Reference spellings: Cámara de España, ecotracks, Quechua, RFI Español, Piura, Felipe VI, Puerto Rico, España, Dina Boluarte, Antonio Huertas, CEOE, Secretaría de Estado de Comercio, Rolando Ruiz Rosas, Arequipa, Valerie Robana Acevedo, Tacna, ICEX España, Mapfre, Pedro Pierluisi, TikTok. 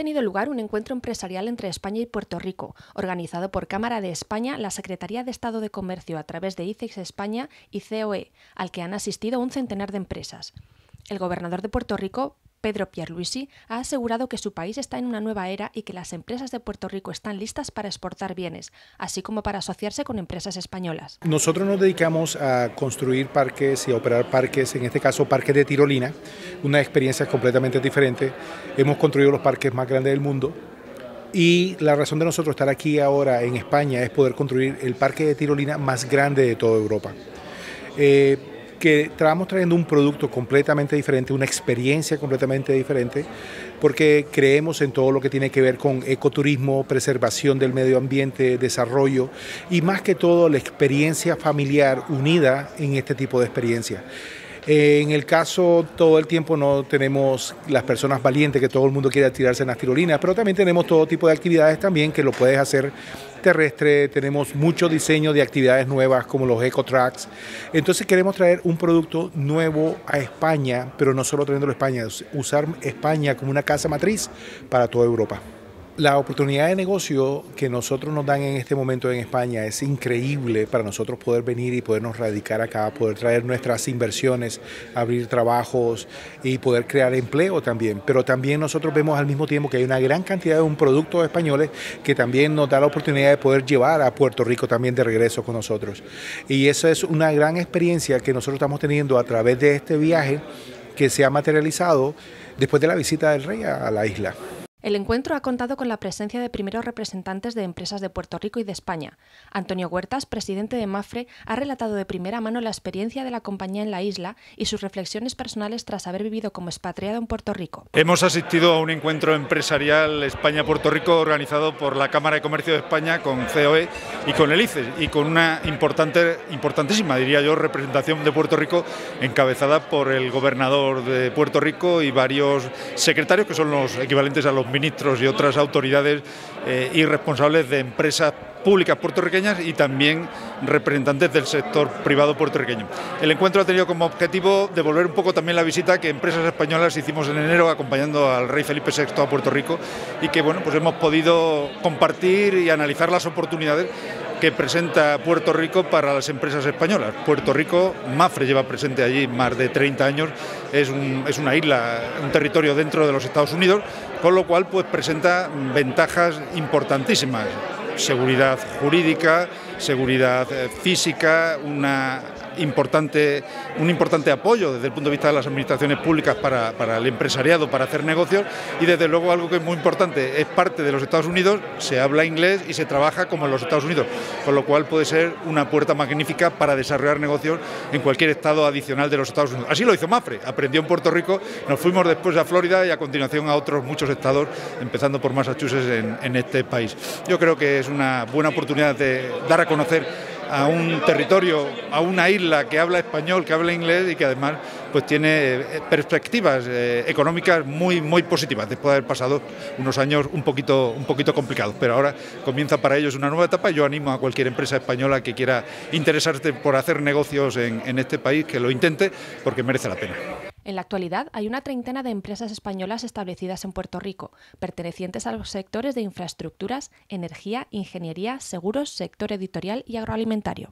tenido lugar un encuentro empresarial entre España y Puerto Rico, organizado por Cámara de España, la Secretaría de Estado de Comercio a través de ICEX España y CEOE, al que han asistido un centenar de empresas. El gobernador de Puerto Rico, Pedro Pierluisi, ha asegurado que su país está en una nueva era y que las empresas de Puerto Rico están listas para exportar bienes, así como para asociarse con empresas españolas. Nosotros nos dedicamos a construir parques y a operar parques, en este caso parques de tirolina, una experiencia completamente diferente. Hemos construido los parques más grandes del mundo y la razón de nosotros estar aquí ahora en España es poder construir el parque de tirolina más grande de toda Europa. Que estamos trayendo un producto completamente diferente, una experiencia completamente diferente, porque creemos en todo lo que tiene que ver con ecoturismo, preservación del medio ambiente, desarrollo y más que todo la experiencia familiar unida en este tipo de experiencia. En el caso, todo el tiempo no tenemos las personas valientes que todo el mundo quiere tirarse en las tirolinas, pero también tenemos todo tipo de actividades también que lo puedes hacer terrestre, tenemos mucho diseño de actividades nuevas como los ecotracks. Entonces queremos traer un producto nuevo a España, pero no solo trayéndolo a España, usar España como una casa matriz para toda Europa. La oportunidad de negocio que nosotros nos dan en este momento en España es increíble para nosotros poder venir y podernos radicar acá, poder traer nuestras inversiones, abrir trabajos y poder crear empleo también. Pero también nosotros vemos al mismo tiempo que hay una gran cantidad de productos españoles que también nos da la oportunidad de poder llevar a Puerto Rico también de regreso con nosotros. Y eso es una gran experiencia que nosotros estamos teniendo a través de este viaje que se ha materializado después de la visita del rey a la isla. El encuentro ha contado con la presencia de primeros representantes de empresas de Puerto Rico y de España. Antonio Huertas, presidente de Mapfre, ha relatado de primera mano la experiencia de la compañía en la isla y sus reflexiones personales tras haber vivido como expatriado en Puerto Rico. Hemos asistido a un encuentro empresarial España-Puerto Rico organizado por la Cámara de Comercio de España con CEOE y con el ICEX y con una importantísima, diría yo, representación de Puerto Rico encabezada por el gobernador de Puerto Rico y varios secretarios que son los equivalentes a los ministros y otras autoridades y responsables de empresas públicas puertorriqueñas y también representantes del sector privado puertorriqueño. El encuentro ha tenido como objetivo devolver un poco también la visita que empresas españolas hicimos en enero acompañando al rey Felipe VI a Puerto Rico y que bueno, pues hemos podido compartir y analizar las oportunidades que presenta Puerto Rico para las empresas españolas. Puerto Rico, Mapfre lleva presente allí más de 30 años, es una isla, un territorio dentro de los Estados Unidos, con lo cual pues presenta ventajas importantísimas. Seguridad jurídica, seguridad física, un importante apoyo desde el punto de vista de las administraciones públicas para el empresariado, para hacer negocios y desde luego algo que es muy importante, es parte de los Estados Unidos, se habla inglés y se trabaja como en los Estados Unidos, con lo cual puede ser una puerta magnífica para desarrollar negocios en cualquier estado adicional de los Estados Unidos. Así lo hizo Mapfre, aprendió en Puerto Rico, nos fuimos después a Florida y a continuación a otros muchos estados, empezando por Massachusetts en este país. Yo creo que es una buena oportunidad de dar a conocer a un territorio, a una isla que habla español, que habla inglés y que además pues tiene perspectivas económicas muy positivas después de haber pasado unos años un poquito complicados, pero ahora comienza para ellos una nueva etapa y yo animo a cualquier empresa española que quiera interesarse por hacer negocios en este país que lo intente porque merece la pena. En la actualidad hay una treintena de empresas españolas establecidas en Puerto Rico, pertenecientes a los sectores de infraestructuras, energía, ingeniería, seguros, sector editorial y agroalimentario.